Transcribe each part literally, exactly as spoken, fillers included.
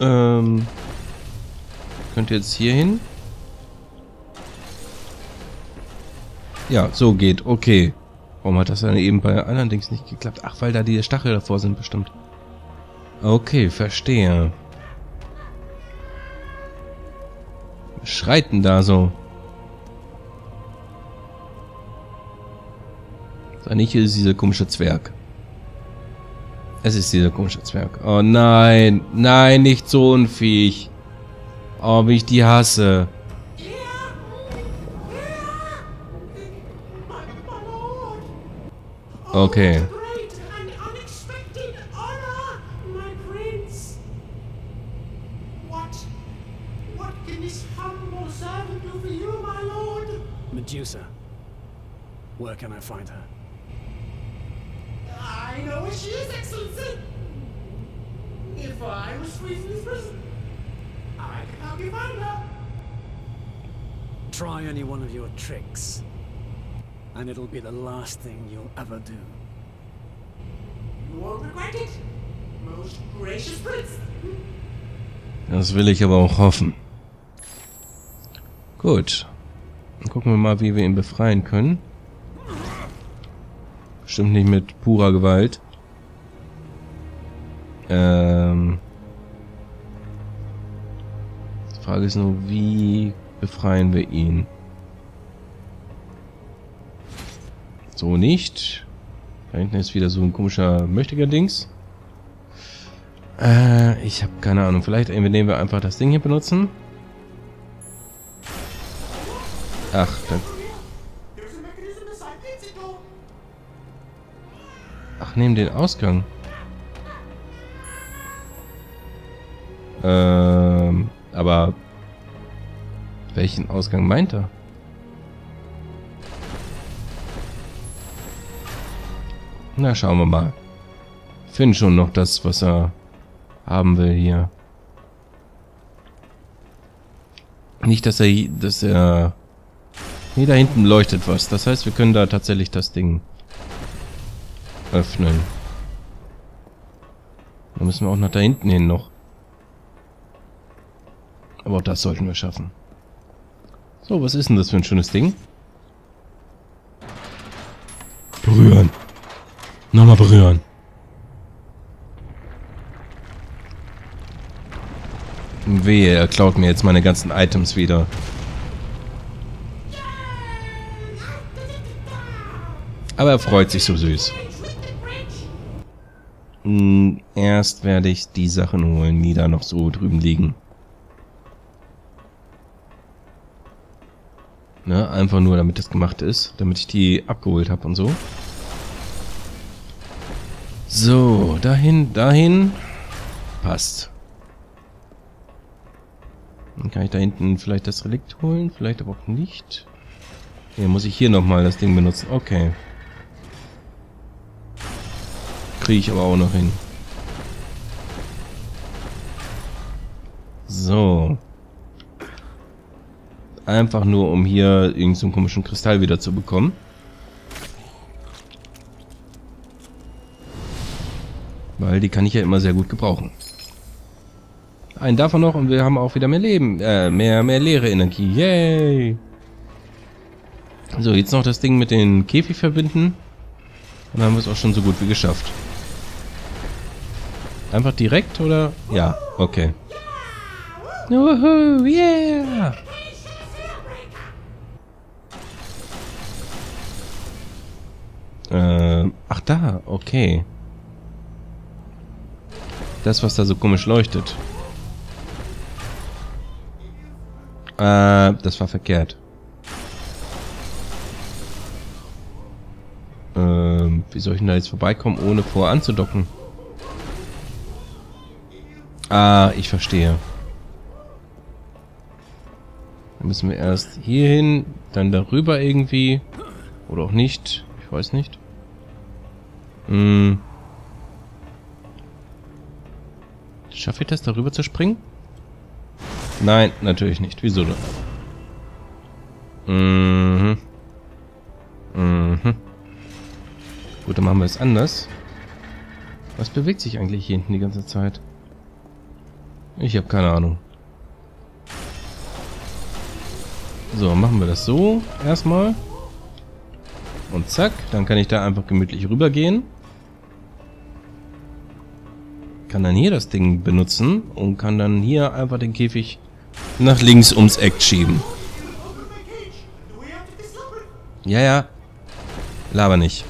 Ähm, könnt ihr jetzt hier hin? Ja, so geht. Okay. Warum hat das dann eben bei anderen Dings nicht geklappt? Ach, weil da die Stachel davor sind bestimmt. Okay, verstehe. Was schreit denn da so? Nicht, hier ist dieser komische Zwerg. Es ist dieser komische Zwerg. Oh nein. Nein, nicht so unfähig. Oh, wie ich die hasse. Okay. Medusa. Where can I find her? I know where she is, Excellency! If I was Sweetly's prison, I could help you find her! Try any one of your tricks, and it'll be the last thing you'll ever do. You won't regret it, most gracious prince! Das will ich aber auch hoffen. Gut. Dann gucken wir mal, wie wir ihn befreien können. Stimmt nicht mit purer Gewalt. Ähm. Die Frage ist nur, wie befreien wir ihn? So nicht. Da hinten ist wieder so ein komischer Möchtiger-Dings. Äh, ich habe keine Ahnung. Vielleicht nehmen wir einfach das Ding hier benutzen. Ach, dann. Nehmen den Ausgang. Ähm, aber welchen Ausgang meint er? Na, schauen wir mal. Ich finde schon noch das, was er haben will hier. Nicht, dass er, dass er... Nee, da hinten leuchtet was. Das heißt, wir können da tatsächlich das Ding öffnen. Dann müssen wir auch nach da hinten hin noch. Aber auch das sollten wir schaffen. So, was ist denn das für ein schönes Ding? Berühren. Nochmal berühren. Wehe, er klaut mir jetzt meine ganzen Items wieder. Aber er freut sich so süß. Erst werde ich die Sachen holen, die da noch so drüben liegen. Ne, einfach nur, damit das gemacht ist. Damit ich die abgeholt habe und so. So, dahin, dahin. Passt. Dann kann ich da hinten vielleicht das Relikt holen, vielleicht aber auch nicht. Hier muss ich hier nochmal das Ding benutzen. Okay. Kriege ich aber auch noch hin. So. Einfach nur, um hier irgendeinen so komischen Kristall wieder zu bekommen. Weil die kann ich ja immer sehr gut gebrauchen. Einen davon noch und wir haben auch wieder mehr Leben. Äh, mehr, mehr leere Energie. Yay! So, jetzt noch das Ding mit den Käfig verbinden. Und dann haben wir es auch schon so gut wie geschafft. Einfach direkt, oder? Ja, okay. Wuhu, yeah! Ähm, ach da, okay. Das, was da so komisch leuchtet. Äh, das war verkehrt. Ähm, wie soll ich denn da jetzt vorbeikommen, ohne vor anzudocken? Ah, ich verstehe. Dann müssen wir erst hier hin, dann darüber irgendwie. Oder auch nicht. Ich weiß nicht. Hm. Schaffe ich das, darüber zu springen? Nein, natürlich nicht. Wieso denn? Mhm. Mhm. Gut, dann machen wir es anders. Was bewegt sich eigentlich hier hinten die ganze Zeit? Ich habe keine Ahnung. So, machen wir das so erstmal. Und zack, dann kann ich da einfach gemütlich rübergehen. Kann dann hier das Ding benutzen und kann dann hier einfach den Käfig nach links ums Eck schieben. Ja, ja. Laber nicht.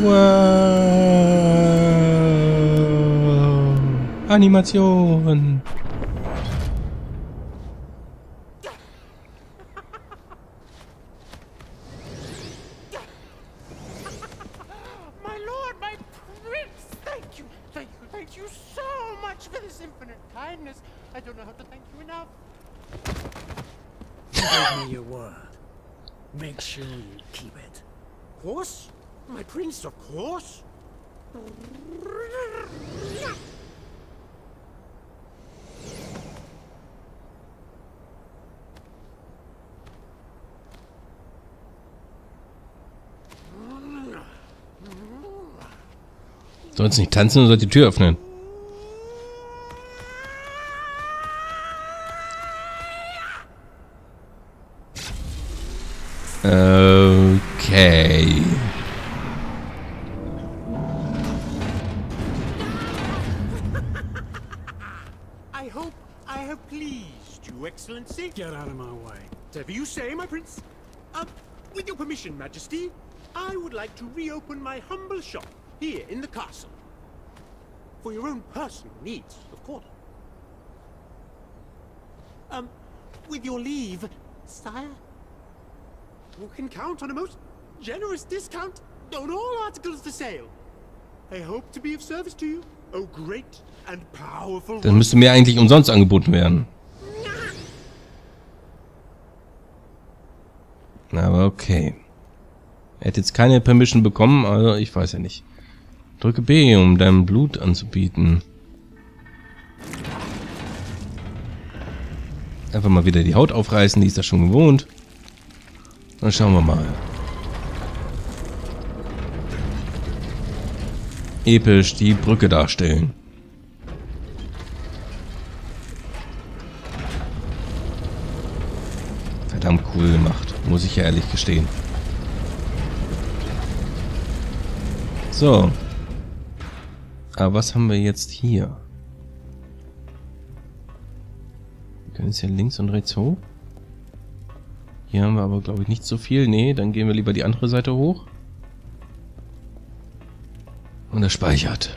Wow. Animation. Sollst nicht tanzen oder soll die Tür öffnen? Okay. I hope I have pleased you, Excellency. Get out of my way. Whatever you say, my prince. Uh, with your permission, Majesty, I would like to reopen my humble shop here in the castle. For your own personal needs, of course. Um, with your leave, sire. You can count on a most generous discount on all articles for sale. I hope to be of service to you, oh great and powerful. Dann müsste mir eigentlich umsonst angeboten werden. Aber okay. Er hat jetzt keine Permission bekommen, also ich weiß ja nicht. Drücke B, um deinem Blut anzubieten. Einfach mal wieder die Haut aufreißen, die ist das schon gewohnt. Dann schauen wir mal. Episch die Brücke darstellen. Verdammt cool gemacht, muss ich ja ehrlich gestehen. So. Aber was haben wir jetzt hier? Wir können jetzt hier links und rechts hoch. Hier haben wir aber, glaube ich, nicht so viel. Nee, dann gehen wir lieber die andere Seite hoch. Und er speichert.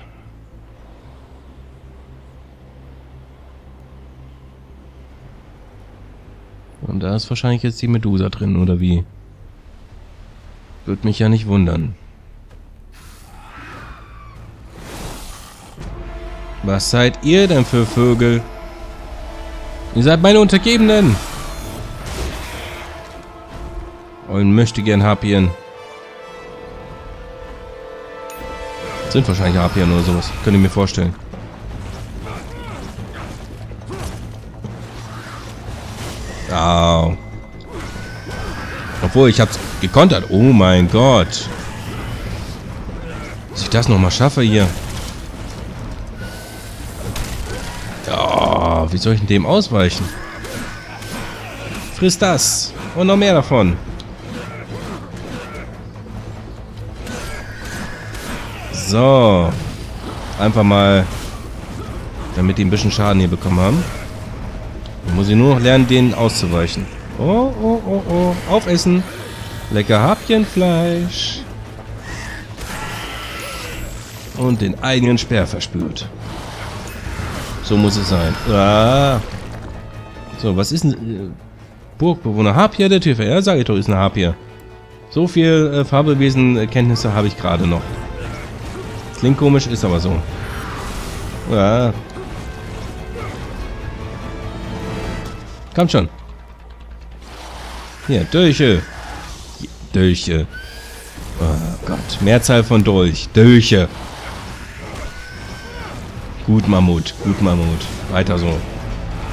Und da ist wahrscheinlich jetzt die Medusa drin, oder wie? Würde mich ja nicht wundern. Was seid ihr denn für Vögel? Ihr seid meine Untergebenen! Und möchte gern Harpien. Sind wahrscheinlich Harpien oder sowas. Könnt ihr mir vorstellen. Au. Obwohl, ich hab's gekontert. Oh mein Gott. Dass ich das nochmal schaffe hier. Oh, wie soll ich denn dem ausweichen? Friss das. Und noch mehr davon. So, einfach mal, damit die ein bisschen Schaden hier bekommen haben. Dann muss ich nur noch lernen, denen auszuweichen. Oh, oh, oh, oh, aufessen. Lecker Harpyenfleisch. Und den eigenen Speer verspürt. So muss es sein. Ah. So, was ist ein äh, Burgbewohner? Harpie der Tür. Ja, sag ich doch, ist eine Harpie. So viel äh, Fabelwesen-Kenntnisse habe ich gerade noch. Klingt komisch, ist aber so. Ah. Kommt schon. Hier, Dolche. Dolche. Oh Gott, Mehrzahl von Dolch. Dolche. Gut, Mammut. Gut, Mammut. Weiter so.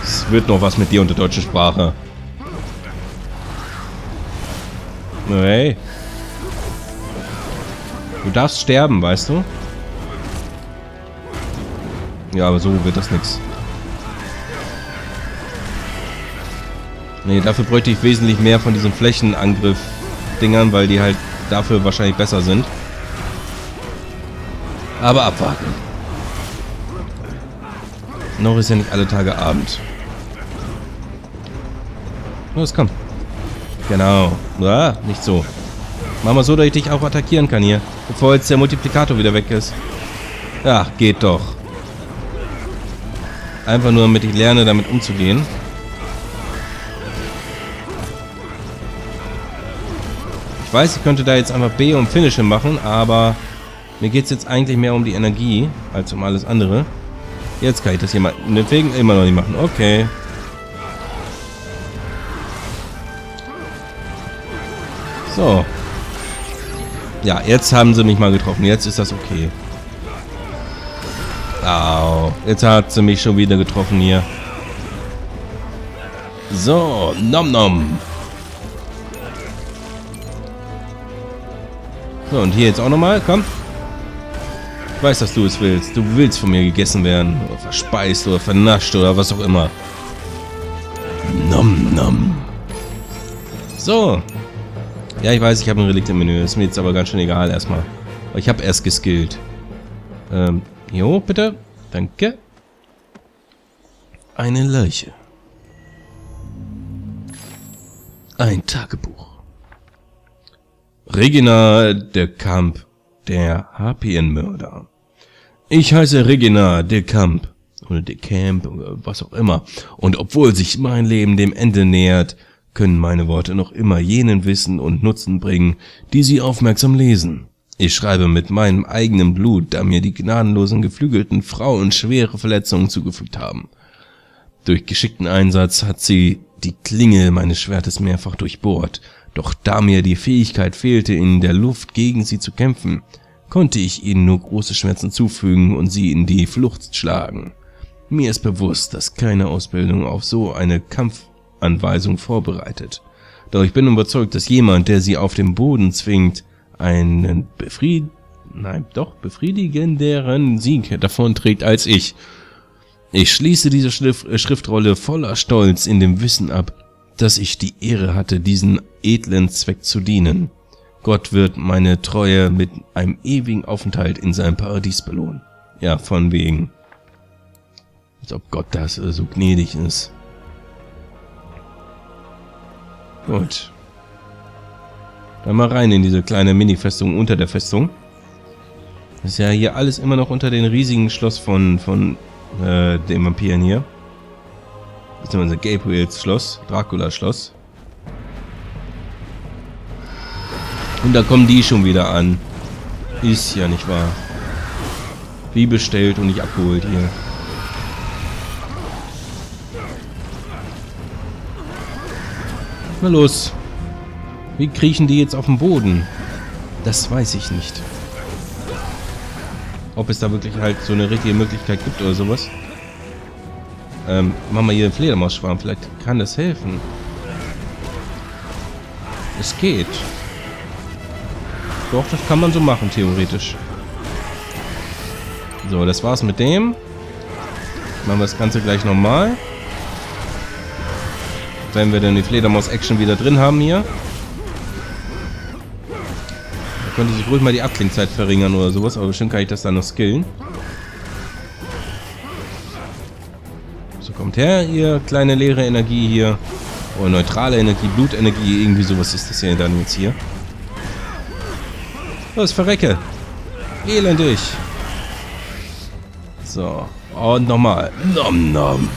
Es wird noch was mit dir unter deutscher Sprache. Hey. Du darfst sterben, weißt du? Ja, aber so wird das nichts. Nee, dafür bräuchte ich wesentlich mehr von diesen Flächenangriff-Dingern, weil die halt dafür wahrscheinlich besser sind. Aber abwarten. Noch ist ja nicht alle Tage Abend. Los, komm. Genau. Ah, nicht so. Mach mal so, dass ich dich auch attackieren kann hier. Bevor jetzt der Multiplikator wieder weg ist. Ach, geht doch. Einfach nur, damit ich lerne, damit umzugehen. Ich weiß, ich könnte da jetzt einfach B und Finisher machen, aber mir geht es jetzt eigentlich mehr um die Energie, als um alles andere. Jetzt kann ich das hier mal, deswegen immer noch nicht machen. Okay. So. Ja, jetzt haben sie mich mal getroffen. Jetzt ist das okay. Au. Jetzt hat sie mich schon wieder getroffen hier. So. Nom nom. So, und hier jetzt auch nochmal. Komm. Ich weiß, dass du es willst. Du willst von mir gegessen werden. Oder verspeist oder vernascht oder was auch immer. Nom nom. So. Ja, ich weiß, ich habe ein Relikt im Menü. Ist mir jetzt aber ganz schön egal erstmal. Ich habe erst geskillt. Ähm, hier hoch bitte. Danke. Eine Leiche. Ein Tagebuch. Regina de Camp, der Harpienmörder. Ich heiße Regina de Camp. Oder de Camp, oder was auch immer. Und obwohl sich mein Leben dem Ende nähert, können meine Worte noch immer jenen Wissen und Nutzen bringen, die sie aufmerksam lesen. Ich schreibe mit meinem eigenen Blut, da mir die gnadenlosen geflügelten Frauen schwere Verletzungen zugefügt haben. Durch geschickten Einsatz hat sie die Klinge meines Schwertes mehrfach durchbohrt, doch da mir die Fähigkeit fehlte, in der Luft gegen sie zu kämpfen, konnte ich ihnen nur große Schmerzen zufügen und sie in die Flucht schlagen. Mir ist bewusst, dass keine Ausbildung auf so eine Kampf Anweisung vorbereitet. Doch ich bin überzeugt, dass jemand, der sie auf dem Boden zwingt, einen befried... Nein, doch befriedigenderen Sieg davonträgt als ich. Ich schließe diese Schrif Schriftrolle voller Stolz in dem Wissen ab, dass ich die Ehre hatte, diesen edlen Zweck zu dienen. Gott wird meine Treue mit einem ewigen Aufenthalt in seinem Paradies belohnen. Ja, von wegen. Als ob Gott das so gnädig ist. Gut. Dann mal rein in diese kleine Mini-Festung unter der Festung. Das ist ja hier alles immer noch unter dem riesigen Schloss von, von äh, den Vampiren hier. Das ist unser Gabriels Schloss, Draculas Schloss. Und da kommen die schon wieder an. Ist ja nicht wahr. Wie bestellt und nicht abgeholt hier. Los. Wie kriechen die jetzt auf den Boden? Das weiß ich nicht. Ob es da wirklich halt so eine richtige Möglichkeit gibt oder sowas. Ähm, machen wir hier einen Fledermausschwarm. Vielleicht kann das helfen. Es geht. Doch, das kann man so machen, theoretisch. So, das war's mit dem. Machen wir das Ganze gleich nochmal. Wenn wir dann die Fledermaus-Action wieder drin haben hier. Da könnte sich ruhig mal die Abklingzeit verringern oder sowas, aber bestimmt kann ich das dann noch skillen. So, kommt her, ihr kleine leere Energie hier. Oder neutrale Energie, Blutenergie, irgendwie sowas ist das ja dann jetzt hier. Los, verrecke! Elendig! So, und nochmal. Nom nom.